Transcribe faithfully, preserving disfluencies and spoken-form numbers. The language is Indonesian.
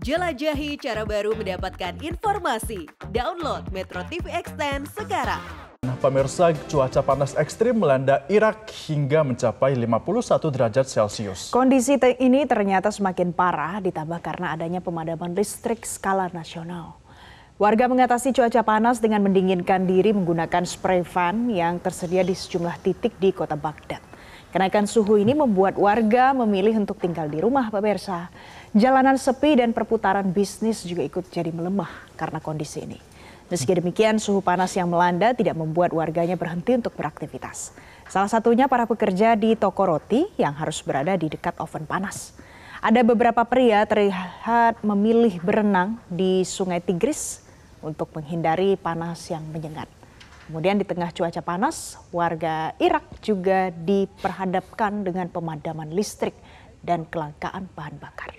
Jelajahi cara baru mendapatkan informasi. Download Metro T V Extend sekarang. Nah, pemirsa, cuaca panas ekstrim melanda Irak hingga mencapai lima puluh satu derajat Celcius. Kondisi ini ternyata semakin parah ditambah karena adanya pemadaman listrik skala nasional. Warga mengatasi cuaca panas dengan mendinginkan diri menggunakan spray fan yang tersedia di sejumlah titik di kota Baghdad. Kenaikan suhu ini membuat warga memilih untuk tinggal di rumah, pemirsa. Jalanan sepi dan perputaran bisnis juga ikut jadi melemah karena kondisi ini. Meski demikian, suhu panas yang melanda tidak membuat warganya berhenti untuk beraktivitas. Salah satunya para pekerja di toko roti yang harus berada di dekat oven panas. Ada beberapa pria terlihat memilih berenang di sungai Tigris untuk menghindari panas yang menyengat. Kemudian di tengah cuaca panas, warga Irak juga diperhadapkan dengan pemadaman listrik dan kelangkaan bahan bakar.